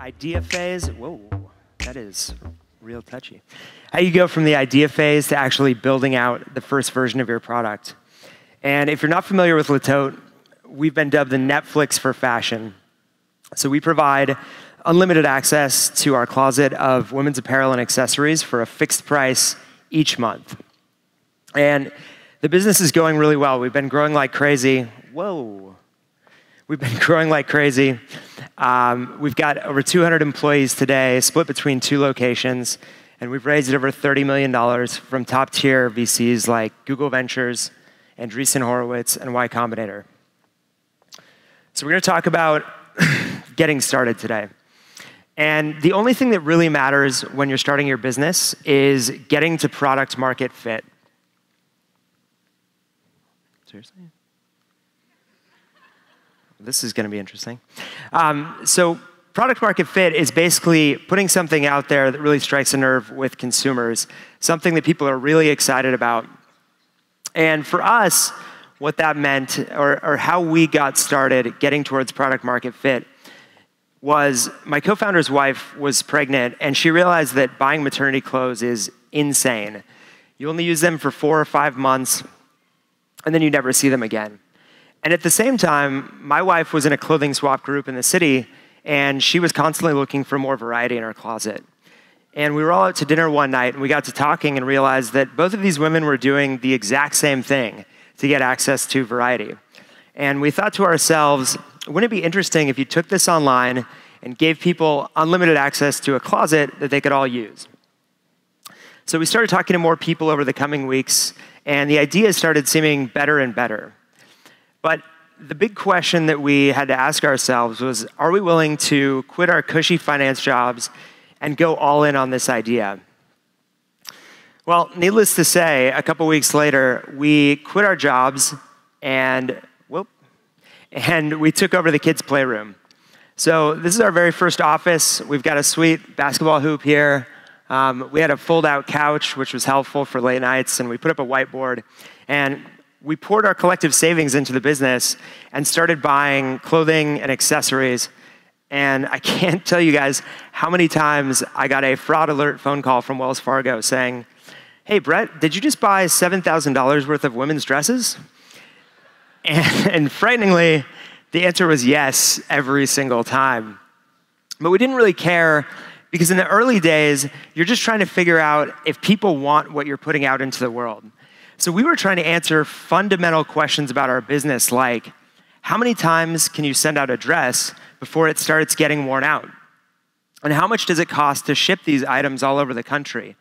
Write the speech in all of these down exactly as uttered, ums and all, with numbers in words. idea phase. Whoa, that is real touchy. How you go from the idea phase to actually building out the first version of your product. And if you're not familiar with Le Tote, we've been dubbed the Netflix for fashion. So we provide unlimited access to our closet of women's apparel and accessories for a fixed price each month. And the business is going really well. We've been growing like crazy. Whoa. We've been growing like crazy. Um, we've got over two hundred employees today, split between two locations, and we've raised over thirty million dollars from top-tier V Cs like Google Ventures, Andreessen Horowitz, and Y Combinator. So we're going to talk about getting started today. And the only thing that really matters when you're starting your business is getting to product market fit. Seriously? This is going to be interesting. Um, so product market fit is basically putting something out there that really strikes a nerve with consumers, something that people are really excited about. And for us, what that meant, or, or how we got started getting towards product market fit, was my co-founder's wife was pregnant, and she realized that buying maternity clothes is insane. You only use them for four or five months, and then you never see them again. And at the same time, my wife was in a clothing swap group in the city, and she was constantly looking for more variety in her closet. And we were all out to dinner one night, and we got to talking and realized that both of these women were doing the exact same thing to get access to variety. And we thought to ourselves, wouldn't it be interesting if you took this online and gave people unlimited access to a closet that they could all use? So we started talking to more people over the coming weeks, and the idea started seeming better and better. But the big question that we had to ask ourselves was, are we willing to quit our cushy finance jobs and go all in on this idea? Well, needless to say, a couple weeks later, we quit our jobs and, whoop, and we took over the kids' playroom. So this is our very first office. We've got a sweet basketball hoop here. Um, we had a fold-out couch, which was helpful for late nights, and we put up a whiteboard. And we poured our collective savings into the business and started buying clothing and accessories. And I can't tell you guys how many times I got a fraud alert phone call from Wells Fargo saying, "Hey, Brett, did you just buy seven thousand dollars worth of women's dresses?" And, and frighteningly, the answer was yes every single time. But we didn't really care, because in the early days, you're just trying to figure out if people want what you're putting out into the world. So we were trying to answer fundamental questions about our business, like, how many times can you send out a dress before it starts getting worn out? And how much does it cost to ship these items all over the country?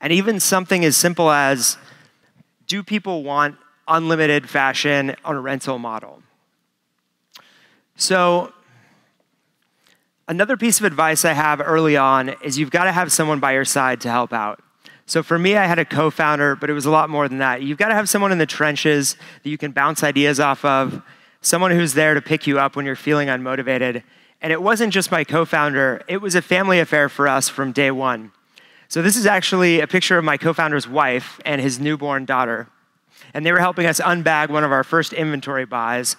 And even something as simple as, do people want unlimited fashion on a rental model? So another piece of advice I have early on is you've got to have someone by your side to help out. So for me, I had a co-founder, but it was a lot more than that. You've got to have someone in the trenches that you can bounce ideas off of, someone who's there to pick you up when you're feeling unmotivated. And it wasn't just my co-founder. It was a family affair for us from day one. So this is actually a picture of my co-founder's wife and his newborn daughter. And they were helping us unbag one of our first inventory buys.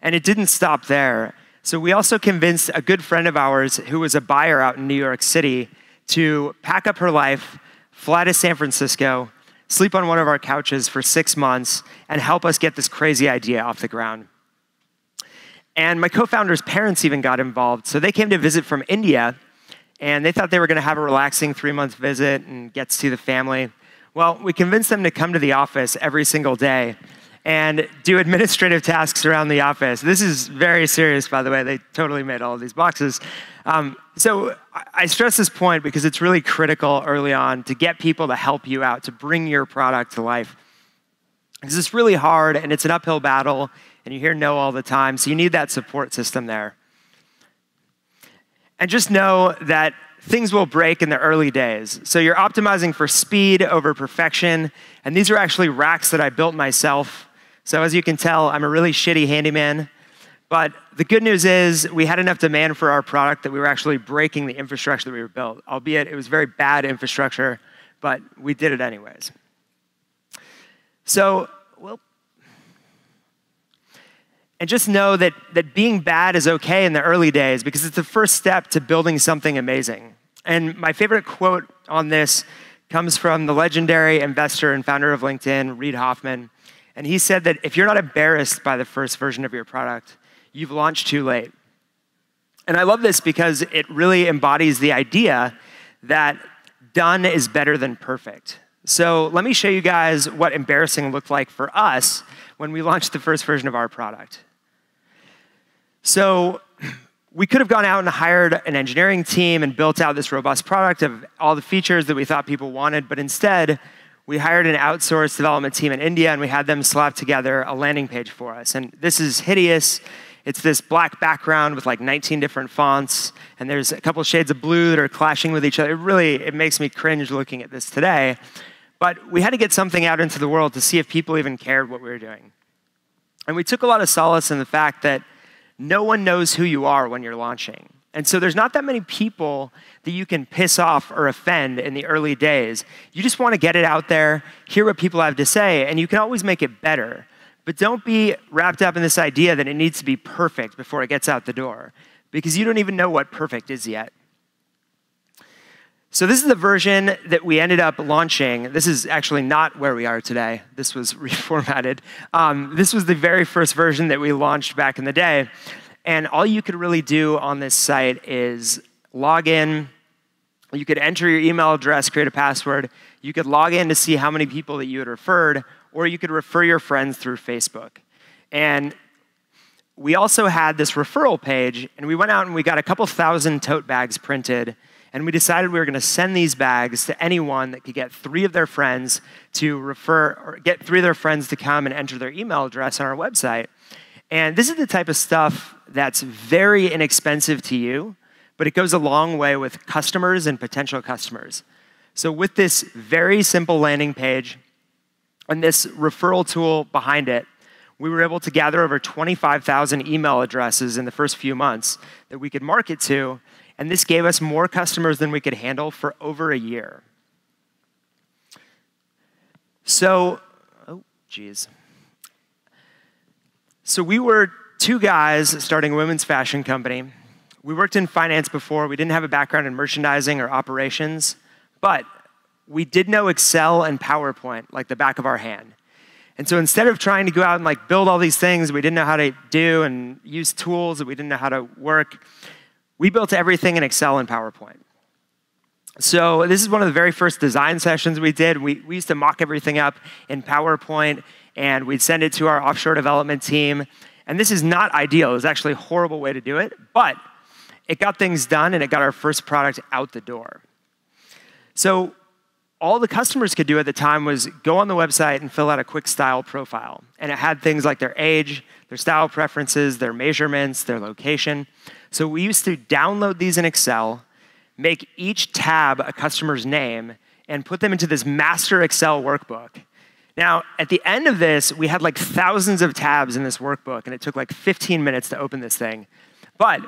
And it didn't stop there. So we also convinced a good friend of ours who was a buyer out in New York City to pack up her life, fly to San Francisco, sleep on one of our couches for six months, and help us get this crazy idea off the ground. And my co-founder's parents even got involved. So they came to visit from India. And they thought they were going to have a relaxing three-month visit and get to see the family. Well, we convinced them to come to the office every single day and do administrative tasks around the office. This is very serious, by the way. They totally made all of these boxes. Um, so I stress this point because it's really critical early on to get people to help you out, to bring your product to life. Because it's really hard, and it's an uphill battle, and you hear no all the time. So you need that support system there. And just know that things will break in the early days. So you're optimizing for speed over perfection. And these are actually racks that I built myself. So as you can tell, I'm a really shitty handyman. But the good news is we had enough demand for our product that we were actually breaking the infrastructure that we were built, albeit it was very bad infrastructure, but we did it anyways. So, well, And just know that, that being bad is okay in the early days because it's the first step to building something amazing. And my favorite quote on this comes from the legendary investor and founder of LinkedIn, Reid Hoffman. And he said that if you're not embarrassed by the first version of your product, you've launched too late. And I love this because it really embodies the idea that done is better than perfect. So let me show you guys what embarrassing looked like for us when we launched the first version of our product. So we could have gone out and hired an engineering team and built out this robust product of all the features that we thought people wanted, but instead, we hired an outsourced development team in India, and we had them slap together a landing page for us. And this is hideous. It's this black background with like nineteen different fonts, and there's a couple shades of blue that are clashing with each other. It really, it makes me cringe looking at this today. But we had to get something out into the world to see if people even cared what we were doing. And we took a lot of solace in the fact that no one knows who you are when you're launching. And so there's not that many people that you can piss off or offend in the early days. You just want to get it out there, hear what people have to say, and you can always make it better. But don't be wrapped up in this idea that it needs to be perfect before it gets out the door, because you don't even know what perfect is yet. So this is the version that we ended up launching. This is actually not where we are today. This was reformatted. Um, this was the very first version that we launched back in the day. And all you could really do on this site is log in. You could enter your email address, create a password. You could log in to see how many people that you had referred, or you could refer your friends through Facebook. And we also had this referral page, and we went out and we got a couple thousand tote bags printed, and we decided we were going to send these bags to anyone that could get three of their friends to refer, or get three of their friends to come and enter their email address on our website. And this is the type of stuff that's very inexpensive to you, but it goes a long way with customers and potential customers. So with this very simple landing page and this referral tool behind it, we were able to gather over twenty-five thousand email addresses in the first few months that we could market to, and this gave us more customers than we could handle for over a year. So, oh, geez. So we were two guys starting a women's fashion company. We worked in finance before. We didn't have a background in merchandising or operations, but we did know Excel and PowerPoint like the back of our hand. And so instead of trying to go out and like build all these things we didn't know how to do and use tools that we didn't know how to work, we built everything in Excel and PowerPoint. So this is one of the very first design sessions we did. We, we used to mock everything up in PowerPoint, and we'd send it to our offshore development team. And this is not ideal. It was actually a horrible way to do it, but it got things done, and it got our first product out the door. So all the customers could do at the time was go on the website and fill out a quick style profile. And it had things like their age, their style preferences, their measurements, their location. So we used to download these in Excel, make each tab a customer's name, and put them into this master Excel workbook. Now, at the end of this, we had like thousands of tabs in this workbook, and it took like fifteen minutes to open this thing. But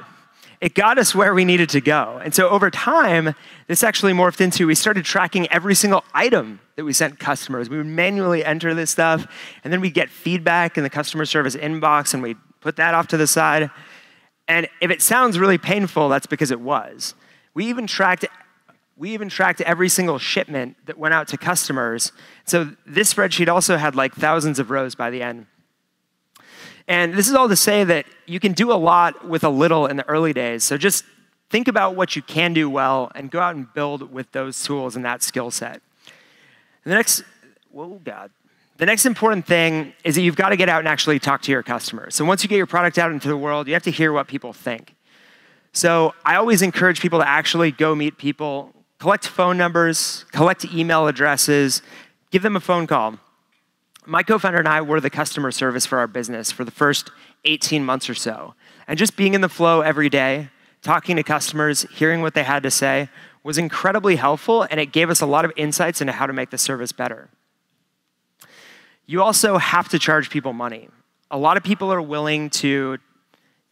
it got us where we needed to go. And so over time, this actually morphed into, we started tracking every single item that we sent customers. We would manually enter this stuff, and then we'd get feedback in the customer service inbox, and we'd put that off to the side. And if it sounds really painful, that's because it was. We even tracked We even tracked every single shipment that went out to customers. So this spreadsheet also had like thousands of rows by the end. And this is all to say that you can do a lot with a little in the early days. So just think about what you can do well and go out and build with those tools and that skill set. The next, oh God. The next important thing is that you've got to get out and actually talk to your customers. So once you get your product out into the world, you have to hear what people think. So I always encourage people to actually go meet people. Collect phone numbers, collect email addresses, give them a phone call. My co-founder and I were the customer service for our business for the first eighteen months or so. And just being in the flow every day, talking to customers, hearing what they had to say, was incredibly helpful, and it gave us a lot of insights into how to make the service better. You also have to charge people money. A lot of people are willing to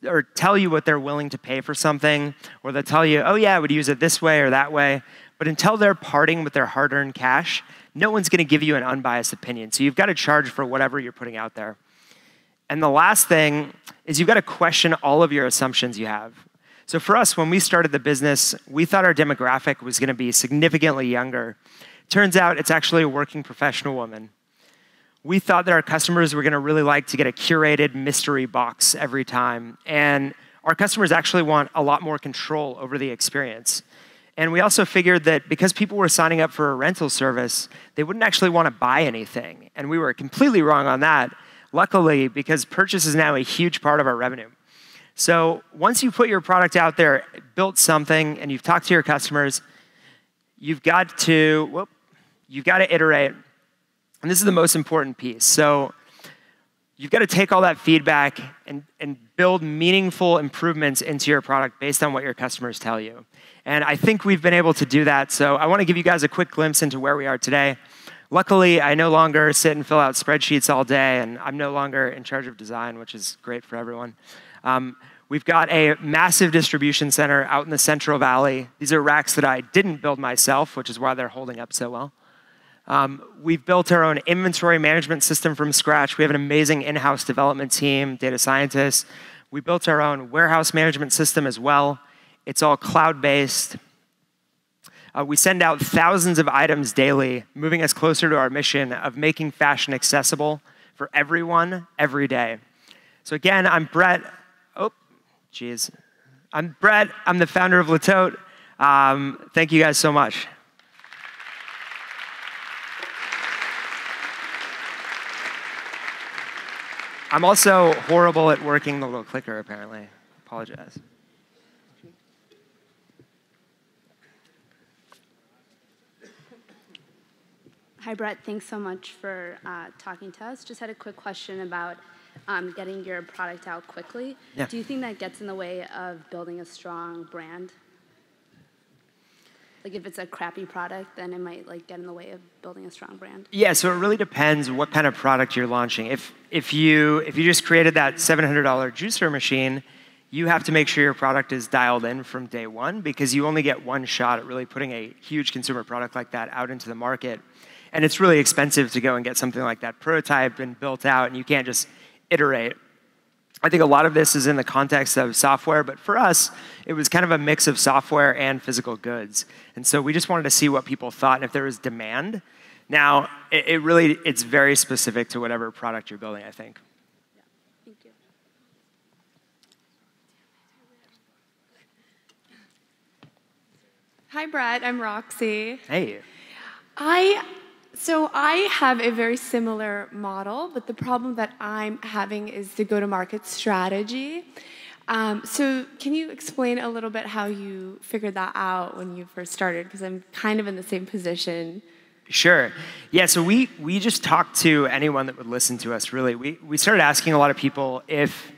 or tell you what they're willing to pay for something, or they'll tell you, oh yeah, I would use it this way or that way. But until they're parting with their hard-earned cash, no one's gonna give you an unbiased opinion. So you've gotta charge for whatever you're putting out there. And the last thing is you've got to question all of your assumptions you have. So for us, when we started the business, we thought our demographic was going to be significantly younger. Turns out it's actually a working professional woman. We thought that our customers were going to really like to get a curated mystery box every time. And our customers actually want a lot more control over the experience. And we also figured that because people were signing up for a rental service, they wouldn't actually want to buy anything. And we were completely wrong on that, luckily, because purchase is now a huge part of our revenue. So once you put your product out there, built something, and you've talked to your customers, you've got to, whoop, you've got to iterate. And this is the most important piece. So you've got to take all that feedback and, and build meaningful improvements into your product based on what your customers tell you. And I think we've been able to do that. So I want to give you guys a quick glimpse into where we are today. Luckily, I no longer sit and fill out spreadsheets all day, and I'm no longer in charge of design, which is great for everyone. Um, we've got a massive distribution center out in the Central Valley. These are racks that I didn't build myself, which is why they're holding up so well. Um, we've built our own inventory management system from scratch. We have an amazing in-house development team, data scientists. We built our own warehouse management system as well. It's all cloud-based. Uh, we send out thousands of items daily, moving us closer to our mission of making fashion accessible for everyone, every day. So again, I'm Brett. Oh, geez. I'm Brett. I'm the founder of Le Tote. Um, thank you guys so much. I'm also horrible at working the little clicker, apparently. Apologize. Hi, Brett. Thanks so much for uh, talking to us. Just had a quick question about um, getting your product out quickly. Yeah. Do you think that gets in the way of building a strong brand? Like if it's a crappy product, then it might like get in the way of building a strong brand. Yeah, so it really depends what kind of product you're launching. If, if, you, if you just created that seven hundred dollar juicer machine, you have to make sure your product is dialed in from day one because you only get one shot at really putting a huge consumer product like that out into the market. And it's really expensive to go and get something like that prototyped and built out, and you can't just iterate. I think a lot of this is in the context of software, but for us, it was kind of a mix of software and physical goods. And so we just wanted to see what people thought and if there was demand. Now, it, it really, it's very specific to whatever product you're building, I think. Yeah. Thank you. Hi, Brett. I'm Roxy. Hey. I, so I have a very similar model, but the problem that I'm having is the go-to-market strategy. Um, so can you explain a little bit how you figured that out when you first started? Because I'm kind of in the same position. Sure. Yeah, so we, we just talked to anyone that would listen to us, really. We, we started asking a lot of people if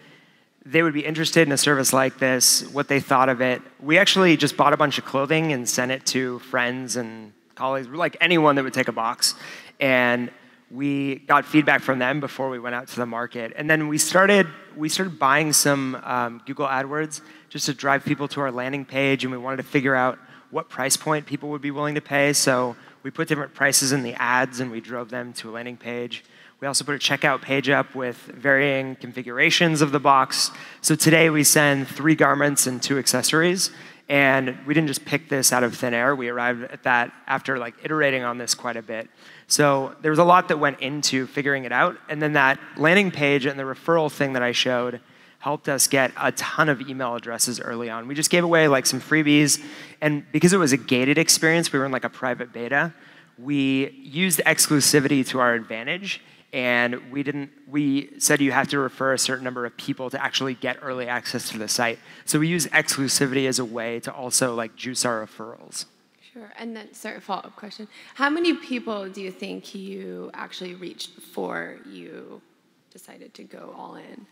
they would be interested in a service like this, what they thought of it. We actually just bought a bunch of clothing and sent it to friends and colleagues, like anyone that would take a box. And we got feedback from them before we went out to the market. And then we started, we started buying some um, Google AdWords just to drive people to our landing page. And we wanted to figure out what price point people would be willing to pay. So we put different prices in the ads and we drove them to a landing page. We also put a checkout page up with varying configurations of the box. So today we send three garments and two accessories. And we didn't just pick this out of thin air. We arrived at that after like iterating on this quite a bit. So there was a lot that went into figuring it out. And then that landing page and the referral thing that I showed helped us get a ton of email addresses early on. We just gave away like some freebies. And because it was a gated experience, we were in like a private beta, we used exclusivity to our advantage. And we didn't, we said you have to refer a certain number of people to actually get early access to the site. So we use exclusivity as a way to also like juice our referrals. Sure, and then, sorry, follow-up question. How many people do you think you actually reached before you decided to go all in?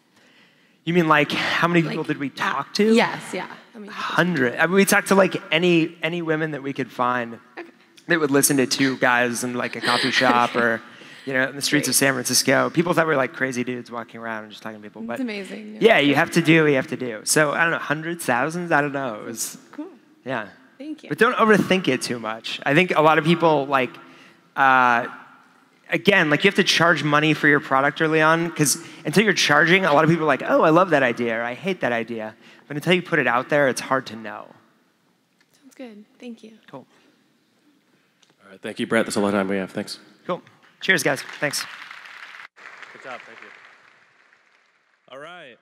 You mean like, how many people like, did we talk to? Yes, yeah. a hundred. I mean, we talked to like any, any women that we could find okay. that would listen to two guys in like a coffee shop okay. or you know, in the streets Great. of San Francisco. People thought we were like crazy dudes walking around and just talking to people. But it's amazing. Yeah, yeah, you have to do what you have to do. So, I don't know, hundreds, thousands? I don't know. It was, cool. Yeah. Thank you. But don't overthink it too much. I think a lot of people, like, uh, again, like you have to charge money for your product early on, because until you're charging, a lot of people are like, oh, I love that idea, or I hate that idea. But until you put it out there, it's hard to know. Sounds good. Thank you. Cool. All right. Thank you, Brett. That's all the time we have. Thanks. Cool. Cheers, guys. Thanks. Good job. Thank you. All right.